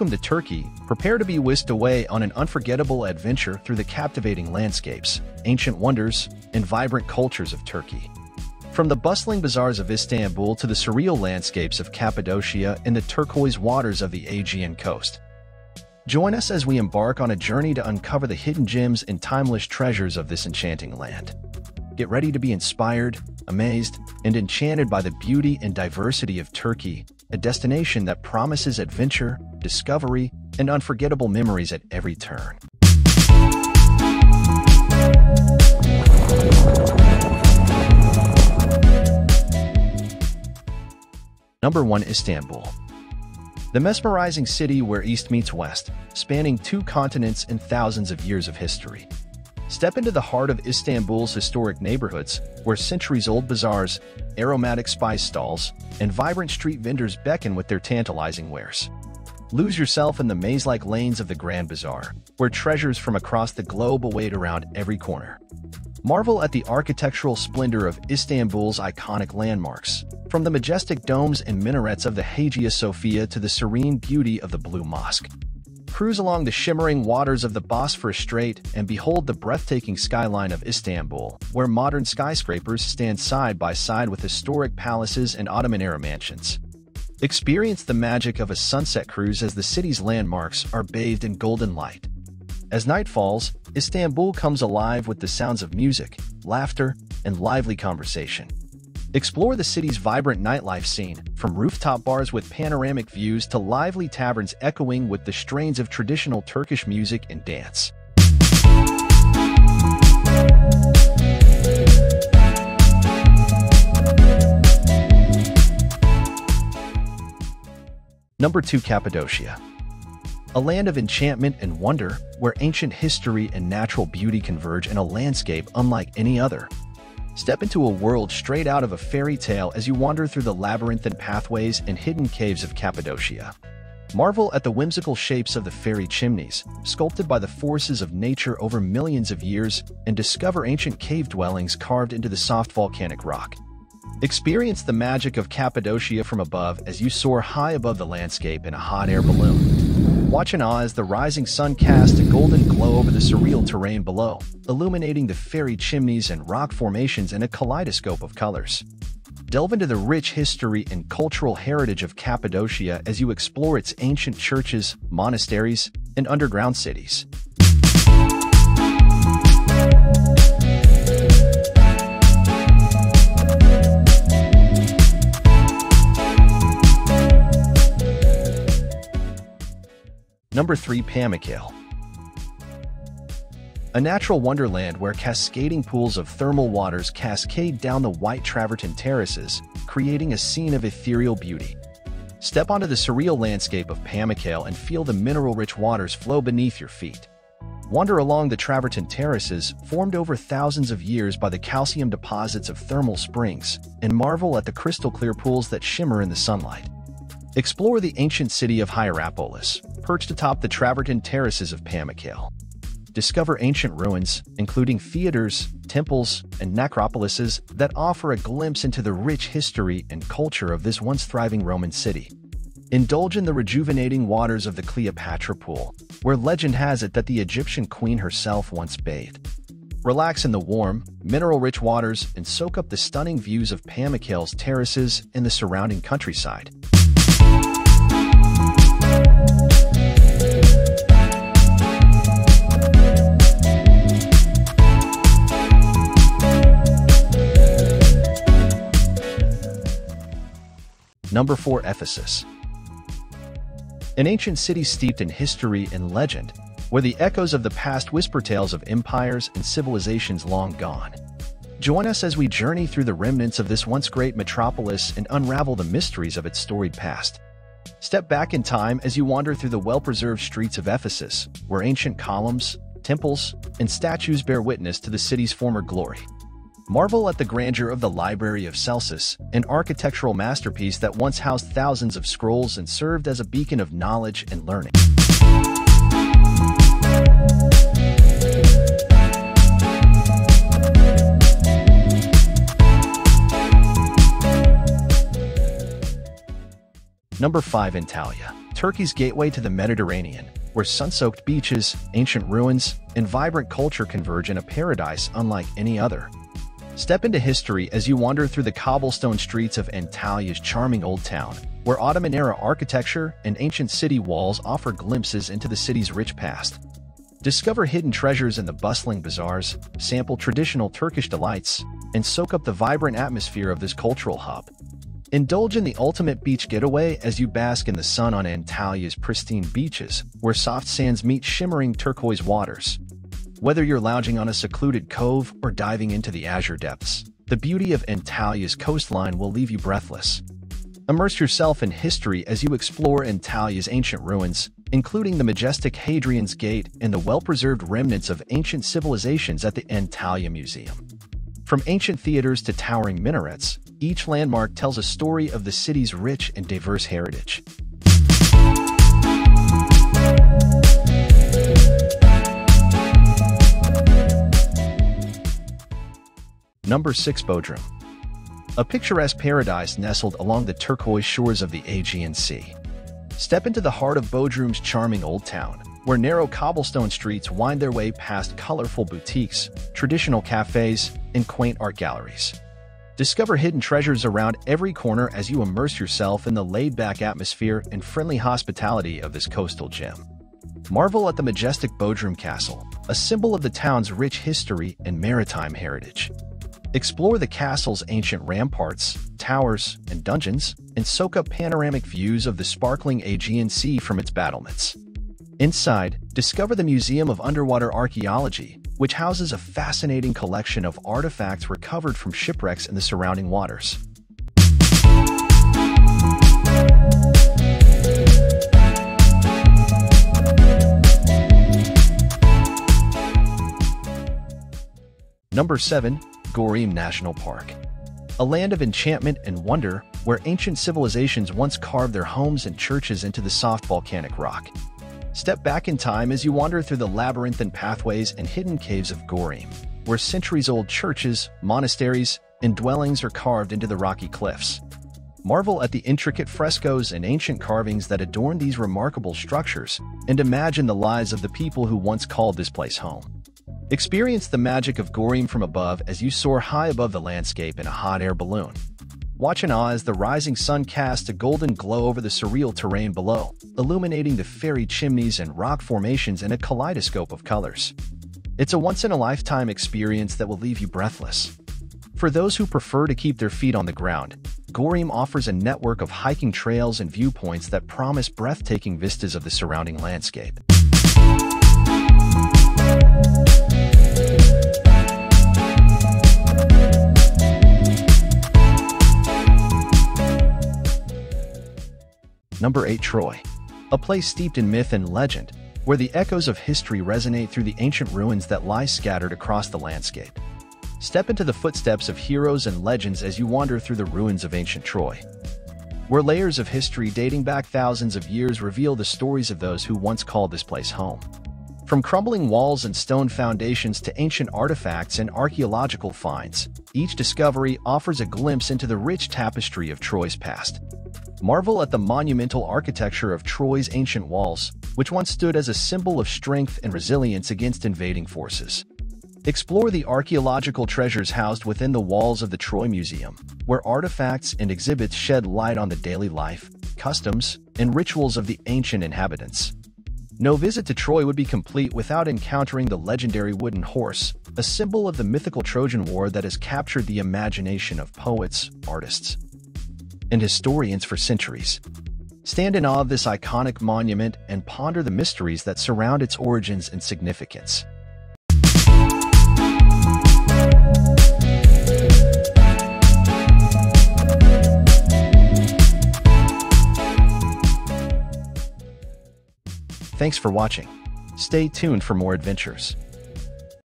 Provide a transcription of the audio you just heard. Welcome to Turkey. Prepare to be whisked away on an unforgettable adventure through the captivating landscapes, ancient wonders, and vibrant cultures of Turkey. From the bustling bazaars of Istanbul to the surreal landscapes of Cappadocia and the turquoise waters of the Aegean coast. Join us as we embark on a journey to uncover the hidden gems and timeless treasures of this enchanting land. Get ready to be inspired, amazed, and enchanted by the beauty and diversity of Turkey, a destination that promises adventure, discovery, and unforgettable memories at every turn. Number 1. Istanbul. The mesmerizing city where East meets West, spanning two continents and thousands of years of history. Step into the heart of Istanbul's historic neighborhoods, where centuries-old bazaars, aromatic spice stalls, and vibrant street vendors beckon with their tantalizing wares. Lose yourself in the maze-like lanes of the Grand Bazaar, where treasures from across the globe await around every corner. Marvel at the architectural splendor of Istanbul's iconic landmarks, from the majestic domes and minarets of the Hagia Sophia to the serene beauty of the Blue Mosque. Cruise along the shimmering waters of the Bosphorus Strait and behold the breathtaking skyline of Istanbul, where modern skyscrapers stand side by side with historic palaces and Ottoman-era mansions. Experience the magic of a sunset cruise as the city's landmarks are bathed in golden light. As night falls, Istanbul comes alive with the sounds of music, laughter, and lively conversation. Explore the city's vibrant nightlife scene, from rooftop bars with panoramic views to lively taverns echoing with the strains of traditional Turkish music and dance. Number 2. Cappadocia. A land of enchantment and wonder, where ancient history and natural beauty converge in a landscape unlike any other. Step into a world straight out of a fairy tale as you wander through the labyrinthine pathways and hidden caves of Cappadocia. Marvel at the whimsical shapes of the fairy chimneys, sculpted by the forces of nature over millions of years, and discover ancient cave dwellings carved into the soft volcanic rock. Experience the magic of Cappadocia from above as you soar high above the landscape in a hot air balloon. Watch in awe as the rising sun casts a golden glow over the surreal terrain below, illuminating the fairy chimneys and rock formations in a kaleidoscope of colors. Delve into the rich history and cultural heritage of Cappadocia as you explore its ancient churches, monasteries, and underground cities. Number 3. Pamukkale. A natural wonderland where cascading pools of thermal waters cascade down the white Travertine Terraces, creating a scene of ethereal beauty. Step onto the surreal landscape of Pamukkale and feel the mineral-rich waters flow beneath your feet. Wander along the Travertine Terraces, formed over thousands of years by the calcium deposits of thermal springs, and marvel at the crystal-clear pools that shimmer in the sunlight. Explore the ancient city of Hierapolis, perched atop the Travertine Terraces of Pamukkale. Discover ancient ruins, including theaters, temples, and necropolises that offer a glimpse into the rich history and culture of this once thriving Roman city. Indulge in the rejuvenating waters of the Cleopatra Pool, where legend has it that the Egyptian queen herself once bathed. Relax in the warm, mineral-rich waters and soak up the stunning views of Pamukkale's terraces and the surrounding countryside. Number 4. Ephesus. An ancient city steeped in history and legend, where the echoes of the past whisper tales of empires and civilizations long gone. Join us as we journey through the remnants of this once great metropolis and unravel the mysteries of its storied past. Step back in time as you wander through the well-preserved streets of Ephesus, where ancient columns, temples, and statues bear witness to the city's former glory. Marvel at the grandeur of the Library of Celsus, an architectural masterpiece that once housed thousands of scrolls and served as a beacon of knowledge and learning. Number 5. Antalya, Turkey's gateway to the Mediterranean, where sun-soaked beaches, ancient ruins, and vibrant culture converge in a paradise unlike any other. Step into history as you wander through the cobblestone streets of Antalya's charming old town, where Ottoman-era architecture and ancient city walls offer glimpses into the city's rich past. Discover hidden treasures in the bustling bazaars, sample traditional Turkish delights, and soak up the vibrant atmosphere of this cultural hub. Indulge in the ultimate beach getaway as you bask in the sun on Antalya's pristine beaches, where soft sands meet shimmering turquoise waters. Whether you're lounging on a secluded cove or diving into the azure depths, the beauty of Antalya's coastline will leave you breathless. Immerse yourself in history as you explore Antalya's ancient ruins, including the majestic Hadrian's Gate and the well-preserved remnants of ancient civilizations at the Antalya Museum. From ancient theaters to towering minarets, each landmark tells a story of the city's rich and diverse heritage. Number 6. Bodrum. A picturesque paradise nestled along the turquoise shores of the Aegean Sea. Step into the heart of Bodrum's charming old town, where narrow cobblestone streets wind their way past colorful boutiques, traditional cafes, and quaint art galleries. Discover hidden treasures around every corner as you immerse yourself in the laid-back atmosphere and friendly hospitality of this coastal gem. Marvel at the majestic Bodrum Castle, a symbol of the town's rich history and maritime heritage. Explore the castle's ancient ramparts, towers, and dungeons, and soak up panoramic views of the sparkling Aegean Sea from its battlements. Inside, discover the Museum of Underwater Archaeology, which houses a fascinating collection of artifacts recovered from shipwrecks in the surrounding waters. Number 7. Goreme National Park. A land of enchantment and wonder, where ancient civilizations once carved their homes and churches into the soft volcanic rock. Step back in time as you wander through the labyrinthine pathways and hidden caves of Goreme, where centuries-old churches, monasteries, and dwellings are carved into the rocky cliffs. Marvel at the intricate frescoes and ancient carvings that adorn these remarkable structures, and imagine the lives of the people who once called this place home. Experience the magic of Goreme from above as you soar high above the landscape in a hot air balloon. Watch in awe as the rising sun casts a golden glow over the surreal terrain below, illuminating the fairy chimneys and rock formations in a kaleidoscope of colors. It's a once-in-a-lifetime experience that will leave you breathless. For those who prefer to keep their feet on the ground, Goreme offers a network of hiking trails and viewpoints that promise breathtaking vistas of the surrounding landscape. Number 8. Troy. A place steeped in myth and legend, where the echoes of history resonate through the ancient ruins that lie scattered across the landscape. Step into the footsteps of heroes and legends as you wander through the ruins of ancient Troy, where layers of history dating back thousands of years reveal the stories of those who once called this place home. From crumbling walls and stone foundations to ancient artifacts and archaeological finds, each discovery offers a glimpse into the rich tapestry of Troy's past. Marvel at the monumental architecture of Troy's ancient walls, which once stood as a symbol of strength and resilience against invading forces. Explore the archaeological treasures housed within the walls of the Troy Museum, where artifacts and exhibits shed light on the daily life, customs, and rituals of the ancient inhabitants. No visit to Troy would be complete without encountering the legendary wooden horse, a symbol of the mythical Trojan War that has captured the imagination of poets, artists, and historians for centuries. Stand in awe of this iconic monument and ponder the mysteries that surround its origins and significance. Thanks for watching. Stay tuned for more adventures.